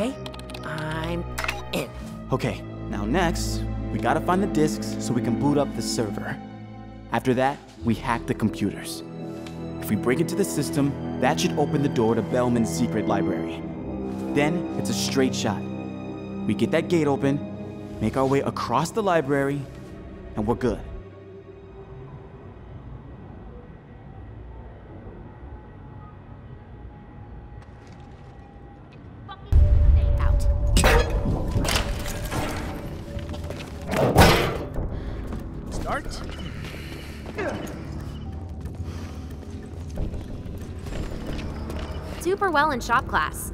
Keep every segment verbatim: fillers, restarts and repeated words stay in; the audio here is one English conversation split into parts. Okay, I'm in. Okay, now next, we gotta find the disks so we can boot up the server. After that, we hack the computers. If we break into the system, that should open the door to Bellman's secret library. Then, it's a straight shot. We get that gate open, make our way across the library, and we're good. Super well in shop class.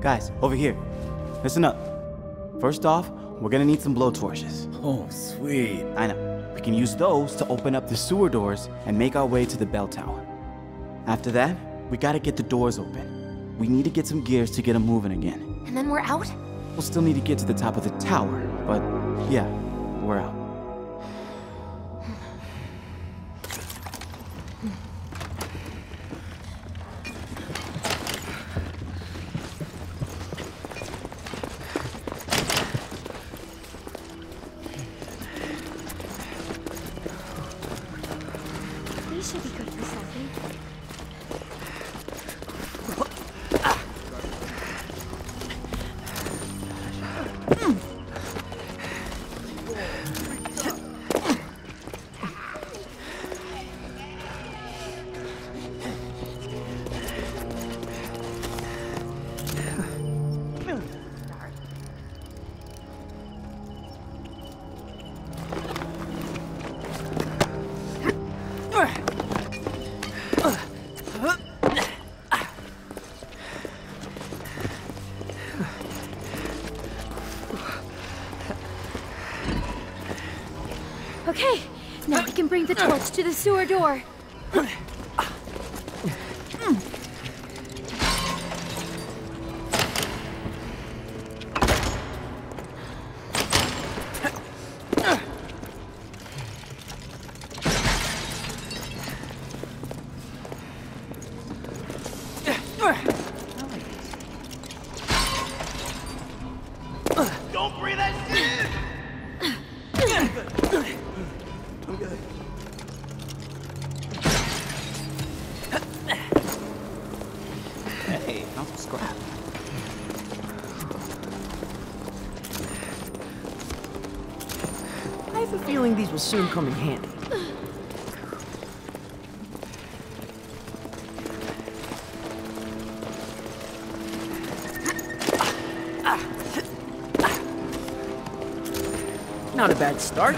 Guys, over here. Listen up. First off, we're gonna need some blowtorches. Oh, sweet. I know. We can use those to open up the sewer doors and make our way to the bell tower. After that, we gotta get the doors open. We need to get some gears to get them moving again. And then we're out? We'll still need to get to the top of the tower, but yeah, we're out. Okay, now we can bring the torch to the sewer door. Don't breathe that shit! I'm good. Hey, found some scrap. I have a feeling these will soon come in handy. Not a bad start.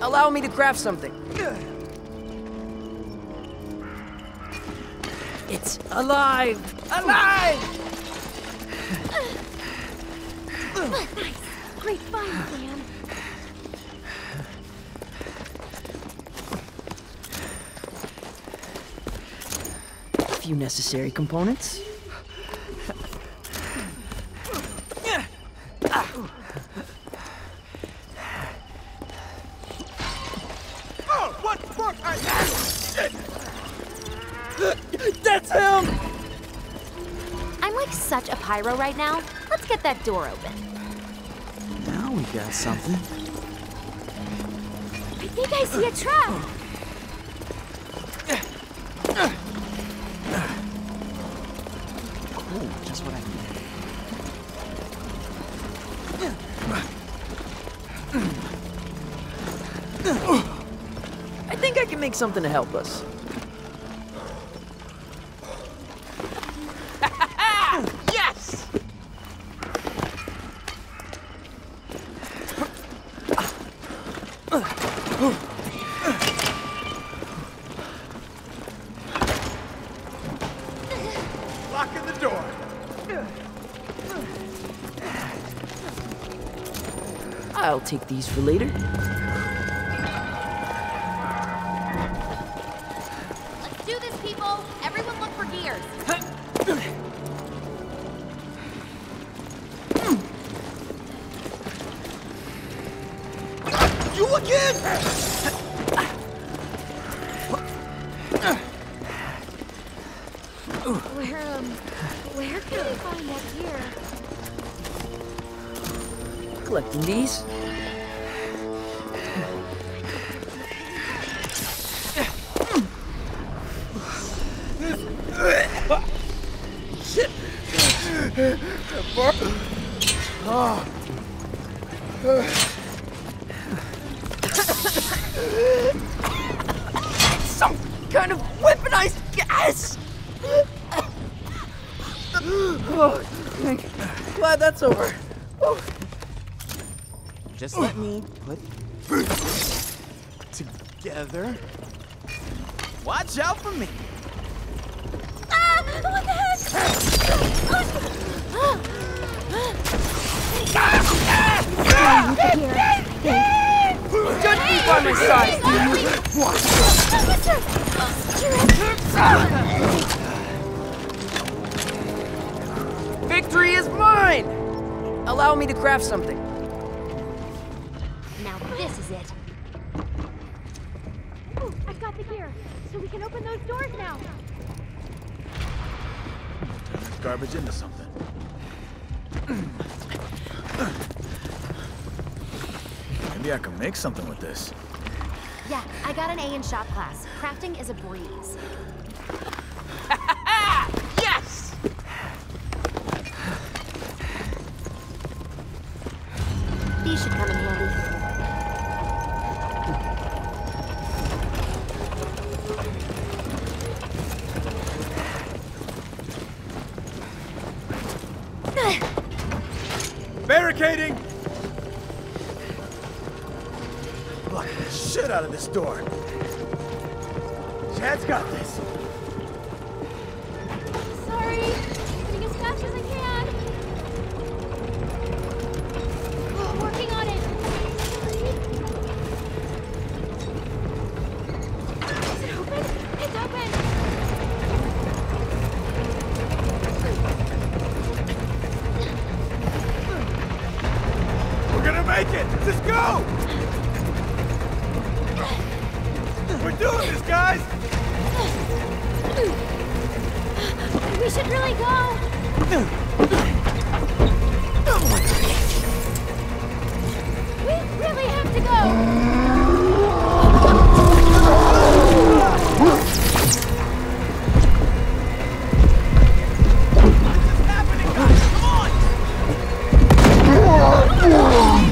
Allow me to craft something. It's alive! Alive! Nice. Great find, Sam. A few necessary components. Pyro right now. Let's get that door open. Now we got something. I think I see a trap. Cool, just what I need. I think I can make something to help us. I'll take these for later. Let's do this, people! Everyone look for gears! You again! Where, um, where can we find that gear? Collecting these. Some kind of weaponized gas! Oh, thank glad that's over. Oh. Just let me put together. Watch out for me. Ah! What the heck? Ah! Ah! Ah! Ah! Judge me by my side! Victory is mine! Allow me to craft something. Now this is it. Ooh, I've got the gear, so we can open those doors now. Turn this garbage into something. Maybe I can make something with this. Yeah, I got an A in shop class. Crafting is a breeze. Yes! These should come in handy. Barricading! The shit out of this door. Chad's got this. Sorry, moving as fast as I can. Oh, working on it. Is it open? It's open. We're gonna make it. Let's go. We're doing this, guys! We should really go! We really have to go! What's happening, guys? Come on!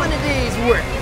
One of these work.